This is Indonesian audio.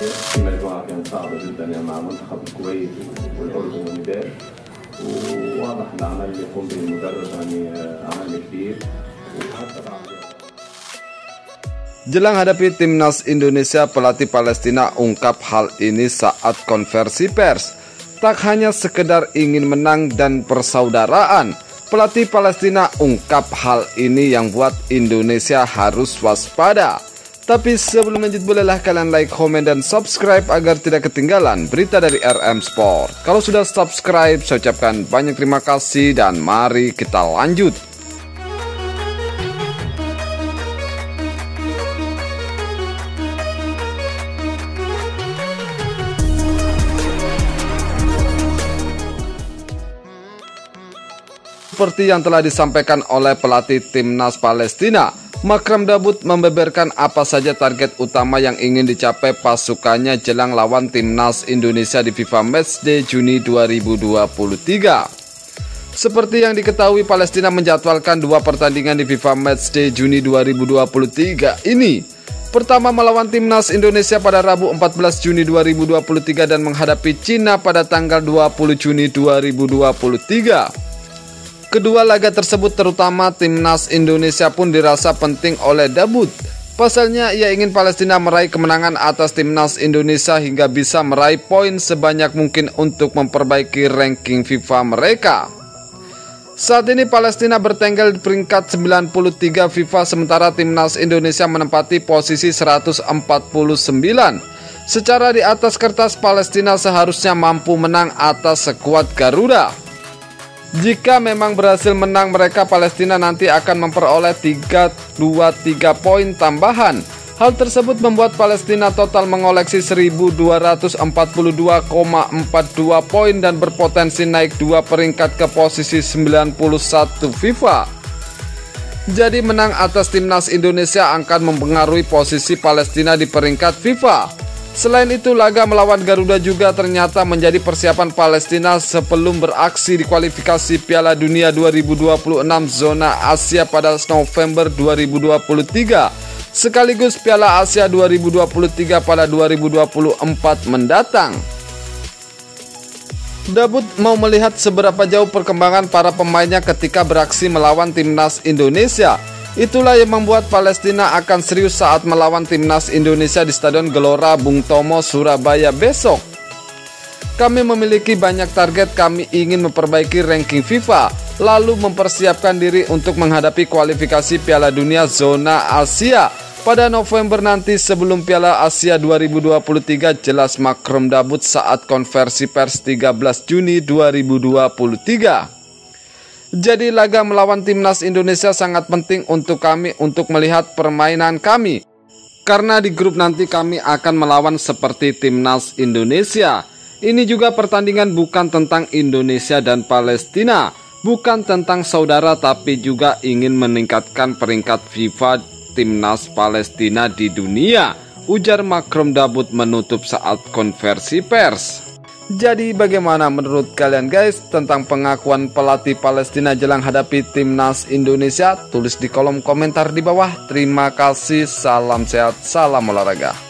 المجموعة كانت صعبة جدا يعني مع منتخب الكويت والأردن والنيجير، وواضح العمل اللي قام به المدرب يعني عمل كبير. Jelang hadapi timnas Indonesia, pelatih Palestina ungkap hal ini saat konversi pers. Tak hanya sekedar ingin menang dan persaudaraan, pelatih Palestina ungkap hal ini yang buat Indonesia harus waspada. Tapi sebelum lanjut, bolehlah kalian like, komen, dan subscribe agar tidak ketinggalan berita dari RM Sport. Kalau sudah subscribe, saya ucapkan banyak terima kasih dan mari kita lanjut. Seperti yang telah disampaikan oleh pelatih timnas Palestina, Makram Dabut membeberkan apa saja target utama yang ingin dicapai pasukannya jelang lawan timnas Indonesia di FIFA Matchday Juni 2023. Seperti yang diketahui, Palestina menjadwalkan dua pertandingan di FIFA Matchday Juni 2023 ini. Pertama melawan timnas Indonesia pada Rabu 14 Juni 2023 dan menghadapi Cina pada tanggal 20 Juni 2023. Kedua laga tersebut, terutama timnas Indonesia, pun dirasa penting oleh Dabut. Pasalnya, ia ingin Palestina meraih kemenangan atas timnas Indonesia hingga bisa meraih poin sebanyak mungkin untuk memperbaiki ranking FIFA mereka. Saat ini Palestina bertengger di peringkat 93 FIFA, sementara timnas Indonesia menempati posisi 149. Secara di atas kertas, Palestina seharusnya mampu menang atas skuad Garuda. Jika memang berhasil menang mereka, Palestina nanti akan memperoleh 323 poin tambahan. Hal tersebut membuat Palestina total mengoleksi 1242,42 poin dan berpotensi naik 2 peringkat ke posisi 91 FIFA. Jadi menang atas timnas Indonesia akan mempengaruhi posisi Palestina di peringkat FIFA. Selain itu, laga melawan Garuda juga ternyata menjadi persiapan Palestina sebelum beraksi di kualifikasi Piala Dunia 2026 zona Asia pada November 2023, sekaligus Piala Asia 2023 pada 2024 mendatang. Dabut mau melihat seberapa jauh perkembangan para pemainnya ketika beraksi melawan timnas Indonesia. Itulah yang membuat Palestina akan serius saat melawan timnas Indonesia di Stadion Gelora Bung Tomo, Surabaya besok. Kami memiliki banyak target, kami ingin memperbaiki ranking FIFA, lalu mempersiapkan diri untuk menghadapi kualifikasi Piala Dunia Zona Asia pada November nanti sebelum Piala Asia 2023, jelas Makram Dabut saat konversi pers 13 Juni 2023. Jadi laga melawan timnas Indonesia sangat penting untuk kami untuk melihat permainan kami. Karena di grup nanti kami akan melawan seperti timnas Indonesia. Ini juga pertandingan bukan tentang Indonesia dan Palestina, bukan tentang saudara, tapi juga ingin meningkatkan peringkat FIFA timnas Palestina di dunia, ujar Makram Dabut menutup saat konversi pers. Jadi bagaimana menurut kalian guys tentang pengakuan pelatih Palestina jelang hadapi timnas Indonesia? Tulis di kolom komentar di bawah. Terima kasih, salam sehat, salam olahraga.